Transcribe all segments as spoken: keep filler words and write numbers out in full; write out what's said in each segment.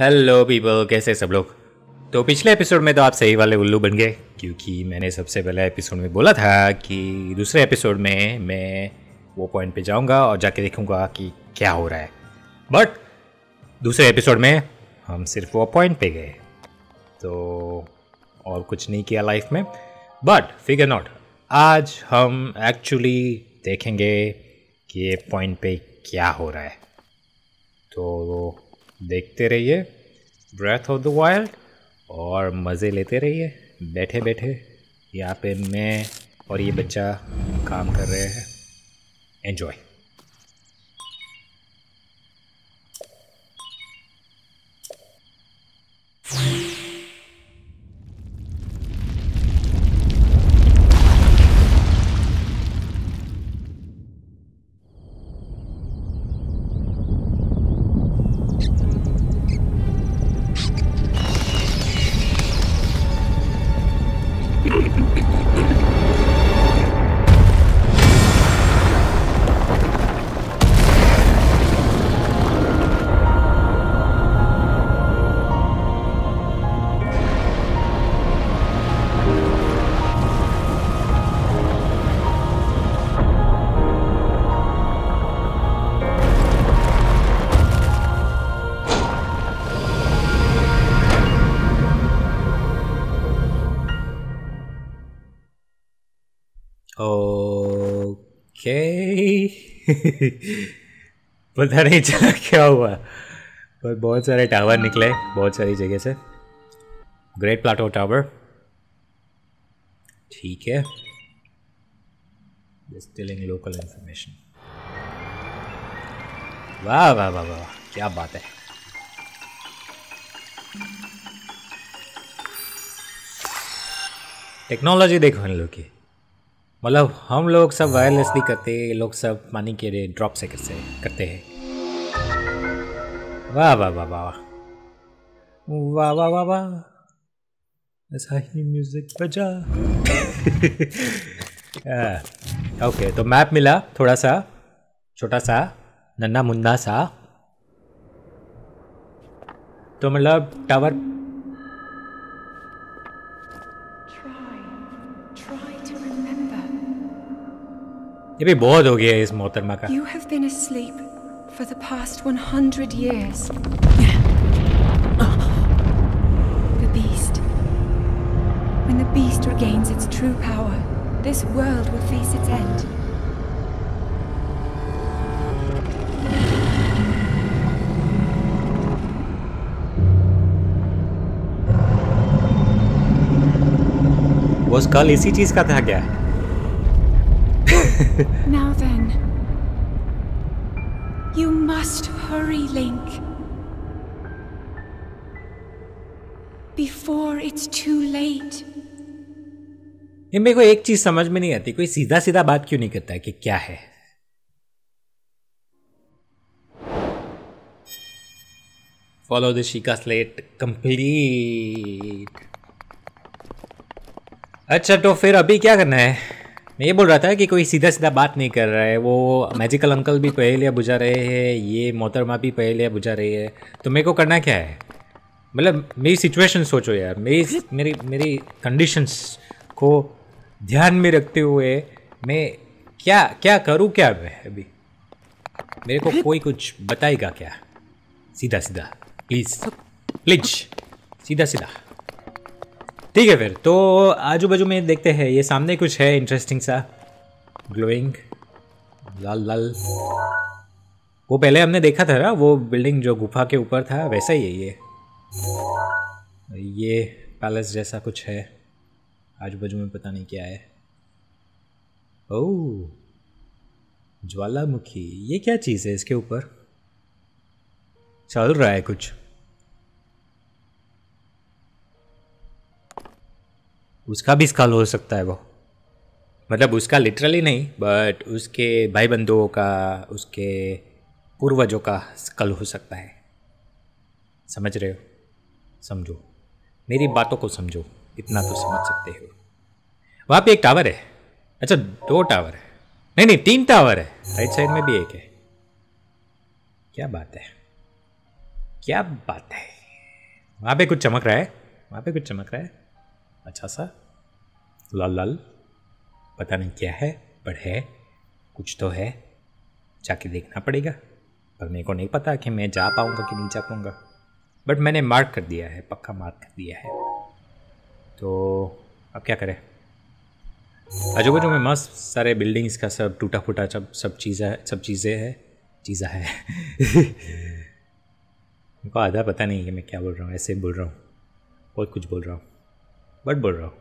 Hello people, कैसे सब लोग। तो पिछले एपिसोड में तो आप सही वाले उल्लू बन गए, क्योंकि मैंने सबसे पहले एपिसोड में बोला था कि दूसरे एपिसोड में मैं वो पॉइंट पे जाऊंगा और जाके देखूंगा कि क्या हो रहा है, बट दूसरे एपिसोड में हम सिर्फ वो पॉइंट पे गए तो और कुछ नहीं किया लाइफ में। बट फिगर नॉट, आज हम एक्चुअली देखेंगे कि ये पॉइंट पे क्या हो रहा है, तो देखते रहिए ब्रेथ ऑफ द वाइल्ड और मज़े लेते रहिए। बैठे बैठे यहाँ पे मैं और ये बच्चा काम कर रहे हैं। एंजॉय। पता नहीं चला क्या हुआ, पर बहुत सारे टावर निकले बहुत सारी जगह से। ग्रेट प्लाटो टावर, ठीक है। Distilling local information. वाह वाह वाह वाह, क्या बात है। टेक्नोलॉजी देखो इन लोगों की, मतलब हम लोग सब वायरलेसली करते हैं, लोग सब पानी के ड्रॉप से करते करते हैं। वाह वाह वाह वाह वाह वाह वाह वाह, ऐसा ही म्यूजिक बजा। ओके, तो मैप मिला, थोड़ा सा छोटा सा नन्ना मुन्ना सा। तो मतलब टावर ये भी बहुत हो गया इस मोहतरमा का। You have been asleep for the past one hundred years. The beast. When the beast regains its true power, this world will face its end. वो कल इसी चीज का था क्या? Now then, you must hurry, Link, before it's too late. ये मेरे को एक चीज समझ में नहीं आती, कोई सीधा सीधा बात क्यों नहीं करता है कि क्या है। Follow the Sheikah Slate complete. अच्छा, तो फिर अभी क्या करना है? मैं ये बोल रहा था कि कोई सीधा सीधा बात नहीं कर रहा है। वो मैजिकल अंकल भी पहेलियाँ बुझा रहे हैं, ये मोहतरमा भी पहेलियाँ बुझा रही है, तो मेरे को करना क्या है? मतलब मेरी सिचुएशन सोचो यार, मेरी मेरी मेरी कंडीशंस को ध्यान में रखते हुए मैं क्या क्या करूँ? क्या मैं अभी, मेरे को कोई कुछ बताएगा क्या? सीधा सीधा प्लीज़ प्लीज, सीधा सीधा। ठीक है फिर, तो आजू बाजू में देखते हैं। ये सामने कुछ है इंटरेस्टिंग सा, ग्लोइंग लाल लाल। वो पहले हमने देखा था ना, वो बिल्डिंग जो गुफा के ऊपर था, वैसा ही है ये। ये पैलेस जैसा कुछ है आजू बाजू में, पता नहीं क्या है। ओह, ज्वालामुखी। ये क्या चीज़ है? इसके ऊपर चल रहा है कुछ। उसका भी स्कल हो सकता है वो, मतलब उसका लिटरली नहीं, बट उसके भाई बंधुओं का, उसके पूर्वजों का स्कल हो सकता है। समझ रहे हो? समझो मेरी बातों को, समझो इतना तो समझ सकते हो। वहाँ पे एक टावर है। अच्छा, दो टावर है, नहीं नहीं तीन टावर है, राइट साइड में भी एक है। क्या बात है, क्या बात है। वहाँ पे कुछ चमक रहा है, वहाँ पे कुछ चमक रहा है अच्छा सा लाल लाल, पता नहीं क्या है पर है, कुछ तो है, जाके देखना पड़ेगा। पर मेरे को नहीं पता कि मैं जा पाऊँगा कि नहीं जा पाऊँगा, बट मैंने मार्क कर दिया है, पक्का मार्क कर दिया है। तो अब क्या करें। आजू बाजू में मस्त सारे बिल्डिंग्स का सब टूटा फूटा सब सब चीज़ें सब चीज़ें है चीज़ा है मेरे को आधा पता नहीं है मैं क्या बोल रहा हूँ, ऐसे बोल रहा हूँ, बहुत कुछ बोल रहा हूँ, बट बोल रहा हूँ,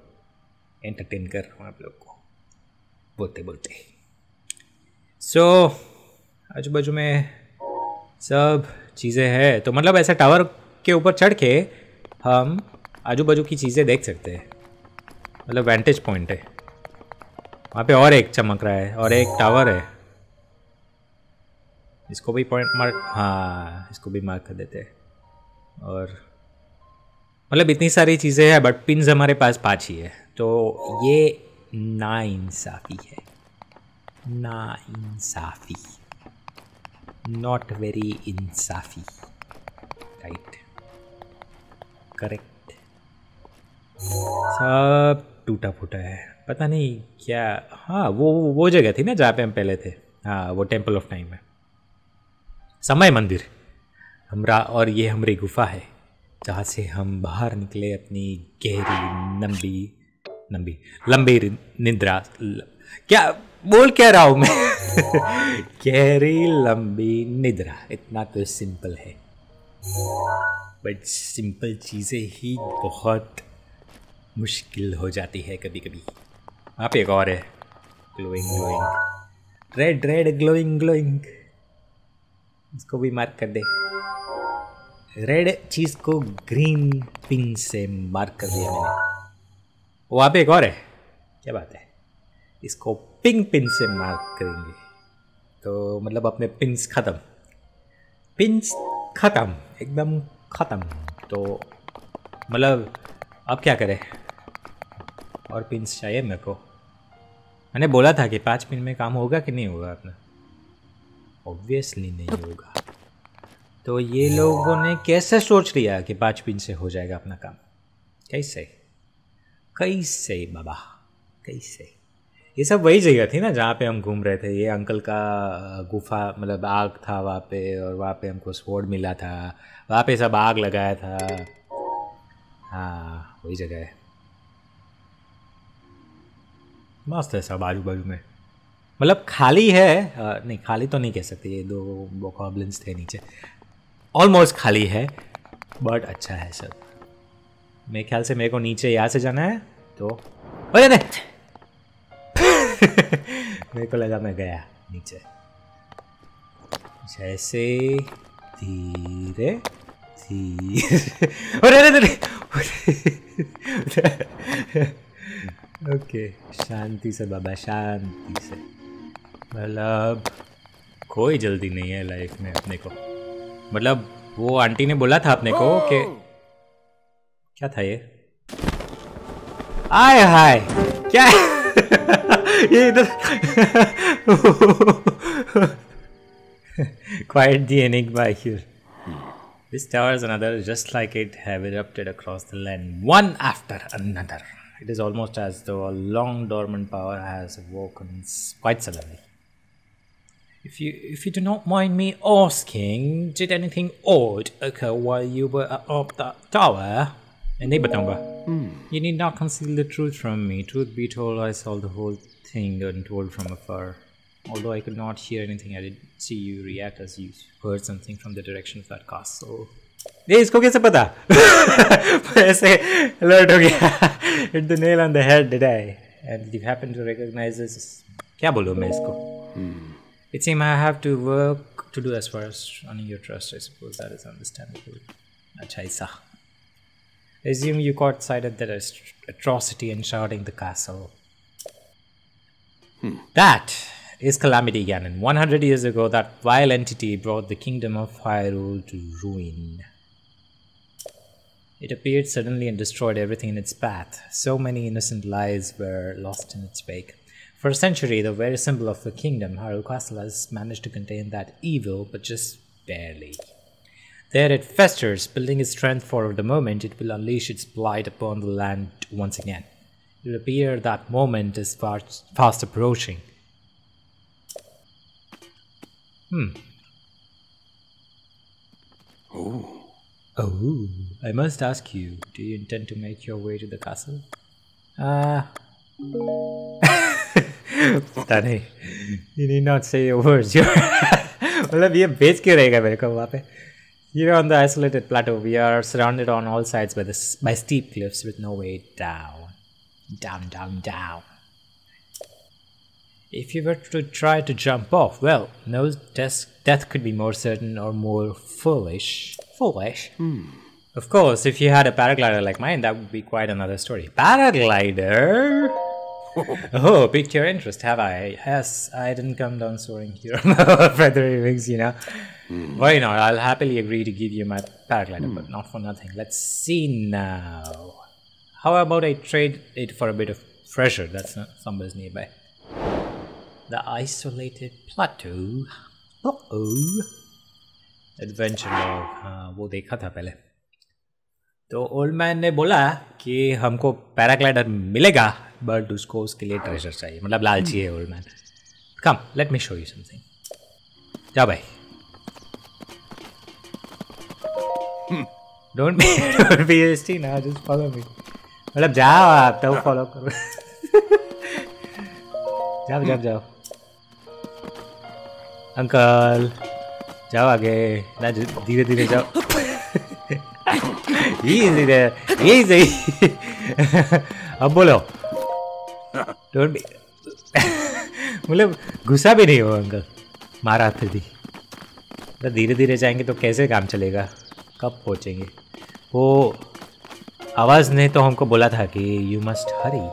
एंटरटेन कर रहा हूँ आप लोग को बोलते बोलते। सो so, आजू बाजू में सब चीज़ें हैं, तो मतलब ऐसा टावर के ऊपर चढ़ के हम आजू बाजू की चीज़ें देख सकते हैं, मतलब वेंटेज पॉइंट है। वहाँ पे और एक चमक रहा है और एक टावर है, इसको भी पॉइंट मार्क, हाँ इसको भी मार्क कर देते हैं। और मतलब इतनी सारी चीज़ें हैं बट पिन्स हमारे पास पाँच ही है, तो ये नाइंसाफ़ी है, नाइंसाफ़ी, नॉट वेरी इंसाफ़ी, राइट करेक्ट। सब टूटा फूटा है, पता नहीं क्या। हाँ वो वो जगह थी ना जहाँ पे हम पहले थे, हाँ वो टेम्पल ऑफ टाइम है, समय मंदिर हमरा, और ये हमारी गुफा है जहाँ से हम बाहर निकले अपनी गहरी लंबी लंबी लंबी निद्रा। क्या बोल क्या रहा हूँ मैं गहरी लंबी निद्रा, इतना तो सिंपल है, बट सिंपल चीज़ें ही बहुत मुश्किल हो जाती है कभी कभी। आप एक और है glowing glowing red red glowing glowing, इसको भी मार्क कर दे। रेड चीज़ को ग्रीन पिन से मार्क कर दिया मैंने। वहाँ पे एक और है, क्या बात है, इसको पिंक पिन से मार्क करेंगे। तो मतलब अपने पिन्स ख़त्म, पिन्स ख़त्म, एकदम ख़त्म। तो मतलब अब क्या करें, और पिन्स चाहिए मेरे को। मैंने बोला था कि पाँच पिन में काम होगा कि नहीं होगा अपना, ऑब्वियसली नहीं होगा। तो ये लोगों ने कैसे सोच लिया कि पाँच पिन से हो जाएगा अपना काम, कैसे कैसे बाबा कैसे। ये सब वही जगह थी ना जहाँ पे हम घूम रहे थे, ये अंकल का गुफा, मतलब आग था वहाँ पे, और वहाँ पे हमको स्वॉर्ड मिला था, वहाँ पे सब आग लगाया था। हाँ वही जगह है, मस्त है सब आजू बाजू में, मतलब खाली है, आ, नहीं खाली तो नहीं कह सकते, ये दो वोकैबुलरीज थे नीचे, ऑलमोस्ट खाली है बट अच्छा है सब। मेरे ख्याल से मेरे को नीचे यहाँ से जाना है तो अरे नहीं मेरे को लगा मैं गया नीचे, जैसे धीरे धीरे अरे अरे ओके शांति से बाबा, शांति से, मतलब कोई जल्दी नहीं है लाइफ में अपने को। मतलब वो आंटी ने बोला था अपने को कि क्या था ये, आय हाय क्या ये इधर Quite the enigma here. This tower is another just like it have erupted across the land one after another. It is almost as though a long dormant power has awoken quite suddenly. If you if you do not mind me asking, did anything odd occur while you were up the tower? And nahi bataunga. Hmm. You need not conceal the truth from me. Truth be told, I saw the whole thing untold from afar. Although I could not hear anything, I did see you react as you heard something from the direction of that castle. Hey, isko kaise pata? Aise alert ho gaya. Hit the nail on the head, did I? And you happen to recognize this? Kya bolu main isko? Hmm. It seems I have to work to do as far as earning your trust. I suppose that is understandable. Acha isa. Assume you caught sight of that atrocity enshrouding the castle. Hmm. That is Calamity Ganon. one hundred years ago, that vile entity brought the kingdom of Hyrule to ruin. It appeared suddenly and destroyed everything in its path. So many innocent lives were lost in its wake. For a century, the very symbol of the kingdom, Hyrule Castle, has managed to contain that evil, but just barely. There it festers, building its strength for the moment it will unleash its blight upon the land once again. It would appear that moment is fast, fast approaching. Hmm. Oh. Oh, I must ask you, do you intend to make your way to the castle? Ah. Danny, you need not say your words. You're Here on the isolated plateau, we are surrounded on all sides by, the, by steep cliffs with no way down. Down, down, down. If you were to try to jump off, well, no death, death could be more certain or more foolish. Foolish? Hmm. Of course, if you had a paraglider like mine, that would be quite another story. Paraglider? Oh, piqued your interest, have I? Yes, I didn't come down soaring here on the feathery wings, you know. Mm. Why not? I'll happily agree to give you my paraglider, mm. but not for nothing. Let's see now. How about I trade it for a bit of treasure? That's not somebody's nearby. The isolated plateau. Uh oh. Adventure log. हाँ वो देखा था पहले. तो old man ने बोला कि हमको paraglider मिलेगा, but उसको उसके लिए treasure चाहिए. मतलब लालची है old man. Come, let me show you something. जा भाई. Don't be, don't be hasty now. Just follow me. मतलब जाओ आप तो follow करो. जाओ जाओ जाओ. Uncle, जाओ आगे ना धीरे धीरे जाओ. Easy there, easy. अब बोलो. Don't be. मतलब गुस्सा भी नहीं हो अंकल. मारा फिर भी. तो धीरे धीरे जाएंगे तो कैसे काम चलेगा? कब पहुँचेंगे? वो आवाज़ ने तो हमको बोला था कि you must hurry.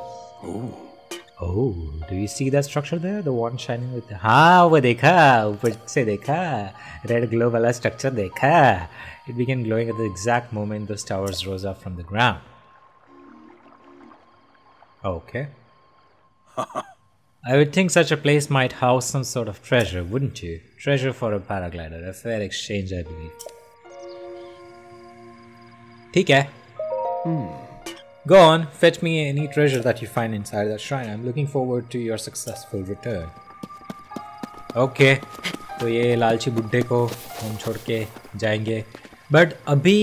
Oh, do you see that structure there? The one shining with the... हाँ वो देखा, ऊपर से देखा, red glow वाला structure देखा. It began glowing at the exact moment those towers rose up from the ground. Okay. I would think such a place might house some sort of treasure, wouldn't you? Treasure for a paraglider, a fair exchange, I believe. ठीक है. Hmm. Go on, fetch me any treasure that you find inside that shrine. I'm looking forward to your successful return. Okay, तो ये लालची बुड्ढे को हम छोड़ के जाएंगे. But अभी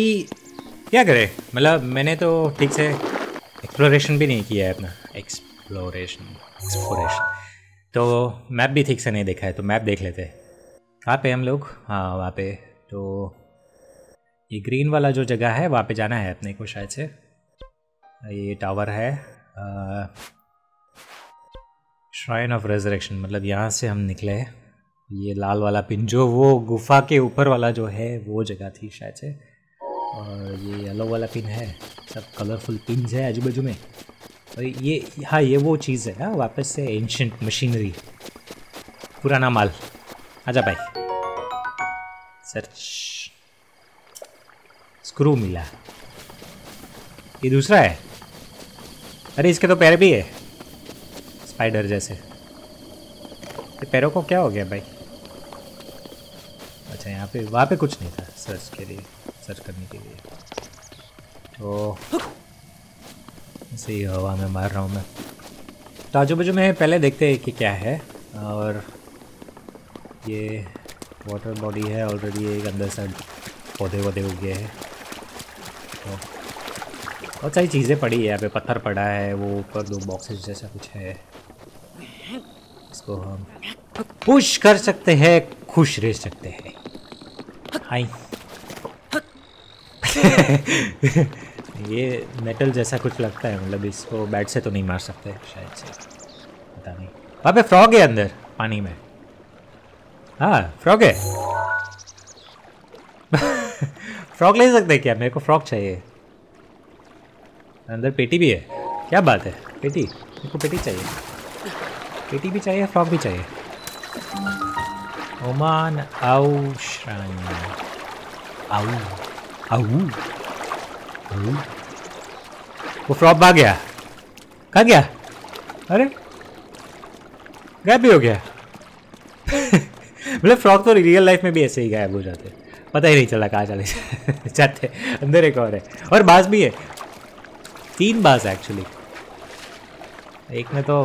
क्या करें? मतलब मैंने तो ठीक से exploration भी नहीं किया है अपना. Exploration, exploration. तो map भी ठीक से नहीं देखा है. तो map देख लेते हैं. कहाँ पे हम लोग? हाँ वहाँ पे. तो ये green वाला जो जगह है वहाँ पे जाना है अपने को शायद से. ये टावर है श्राइन ऑफ रेजरेक्शन. मतलब यहाँ से हम निकले. ये लाल वाला पिन जो वो गुफा के ऊपर वाला जो है वो जगह थी शायद से. और ये येलो वाला पिन है. सब कलरफुल पिन्स है आजू बाजू में. और ये हाँ ये वो चीज़ है ना वापस से एंशिएंट मशीनरी पुराना माल. आजा भाई. सर्च स्क्रू मिला. ये दूसरा है. अरे इसके तो पैर भी है स्पाइडर जैसे. ये पैरों को क्या हो गया भाई? अच्छा यहाँ पे वहाँ पे कुछ नहीं था सर्च के लिए सर्च करने के लिए. तो सही हवा में मार रहा हूँ मैं. तो आजू बाजू में पहले देखते हैं कि क्या है. और ये वाटर बॉडी है ऑलरेडी. एक अंदर से पौधे वौधे उग गए हैं. तो बहुत सारी चीज़ें पड़ी है यहाँ पे. पत्थर पड़ा है वो ऊपर दो बॉक्सेस जैसा कुछ है. इसको हम पुश कर सकते हैं. खुश रह सकते हैं. हाय. ये मेटल जैसा कुछ लगता है. मतलब इसको बैट से तो नहीं मार सकते शायद से. पता नहीं. वहाँ पे फ्रॉग है अंदर पानी में. हाँ फ्रॉग है. फ्रॉग ले सकते हैं क्या? मेरे को फ्रॉग चाहिए. अंदर पेटी भी है. क्या बात है. पेटी मेरे को पेटी चाहिए. पेटी भी चाहिए फ्रॉक भी चाहिए. ओमान आऊ श्राइन आऊ आऊ आऊ. वो फ्रॉक भाग गया. कहाँ गया? अरे गायब भी हो गया. मतलब फ्रॉक तो रियल लाइफ में भी ऐसे ही गायब हो जाते. पता ही नहीं चला कहाँ चले जाते। अंदर एक और है और बास भी है, तीन बास एक्चुअली। एक में तो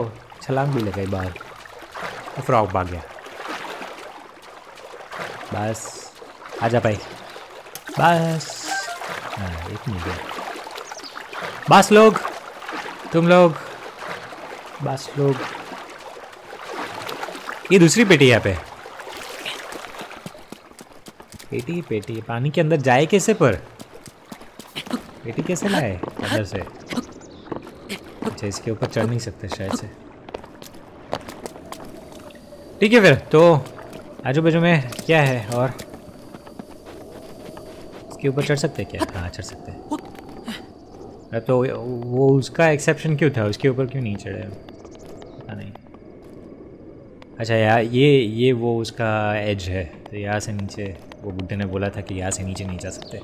छलांग भी लगाई बाहर, फ्रॉग भाग गया। बस आजा भाई, बस एक मिनट गया। बस लोग, तुम लोग, बस लोग। ये दूसरी पेटी है यहाँ पे, पेटी पेटी। पानी के अंदर जाए कैसे, पर पेटी कैसे लाए अंदर से? अच्छा, इसके ऊपर चढ़ नहीं सकते शायद से। ठीक है, फिर तो आजू बाजू में क्या है? और इसके ऊपर चढ़ सकते क्या? हाँ चढ़ सकते हैं। तो वो उसका एक्सेप्शन क्यों था, उसके ऊपर क्यों नहीं चढ़े, पता नहीं। अच्छा यार, ये ये वो उसका एज है, तो यहाँ से नीचे वो बुड्ढे ने बोला था कि यहाँ से नीचे नहीं जा सकते।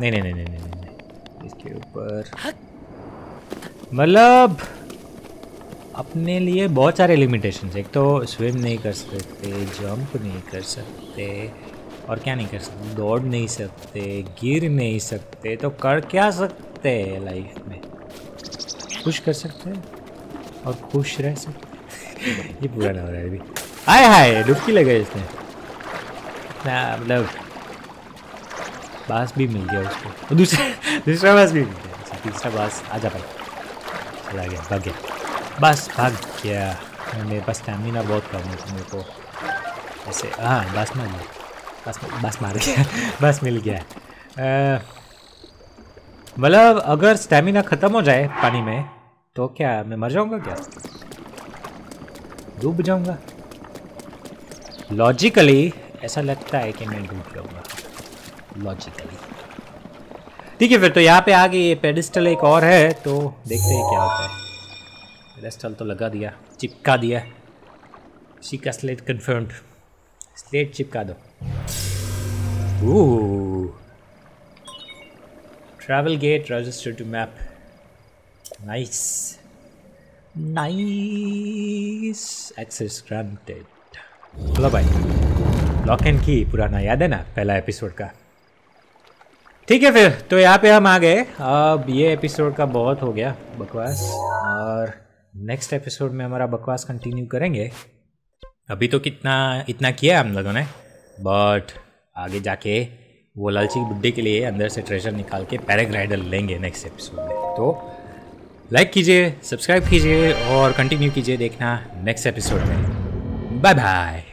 नहीं नहीं नहीं नहीं नहीं, नहीं। इसके ऊपर मतलब अपने लिए बहुत सारे लिमिटेशंस। एक तो स्विम नहीं कर सकते, जंप नहीं कर सकते, और क्या नहीं कर सकते, दौड़ नहीं सकते, गिर नहीं सकते। तो कर क्या सकते हैं लाइफ में? खुश कर सकते हैं और खुश रह सकते। ये पूरा ना हो रहा है अभी। आए हाय, डुबकी लग गई इसने ना, मतलब बांस भी मिल गया उसको, और दूसरा दूसरा बांस भी मिल गया। तीसरा बांस आजा भाई, चला गया, भाग गया, बस भाग गया। मेरे पास स्टैमिना बहुत कम है, मेरे को ऐसे। हाँ बांस मार गया, बस बांस मार गया, बस मिल गया। मतलब अगर स्टैमिना ख़त्म हो जाए पानी में तो क्या मैं मर जाऊँगा, क्या डूब जाऊंगा? लॉजिकली ऐसा लगता है कि मैं डूब जाऊंगा लॉजिकली। ठीक है, फिर तो यहाँ पे आगे ये पेडिस्टल एक और है, तो देखते हैं क्या होता है। पेडिस्टल तो लगा दिया, चिपका दिया। शीका स्लेट कन्फर्म्ड, स्लेट चिपका दो। Travel gate register to map, nice nice, access granted. चलो भाई, लॉक एंड की पुराना याद है ना, पहला एपिसोड का। ठीक है, फिर तो यहाँ पे हम आ गए। अब ये एपिसोड का बहुत हो गया बकवास, और नेक्स्ट एपिसोड में हमारा बकवास कंटिन्यू करेंगे। अभी तो कितना इतना किया हम लोगों ने, बट आगे जाके वो लालची बुड्ढे के लिए अंदर से ट्रेजर निकाल के पैराग्लाइडर लेंगे नेक्स्ट एपिसोड में। तो लाइक कीजिए, सब्सक्राइब कीजिए और कंटिन्यू कीजिए देखना नेक्स्ट एपिसोड में। Bye bye.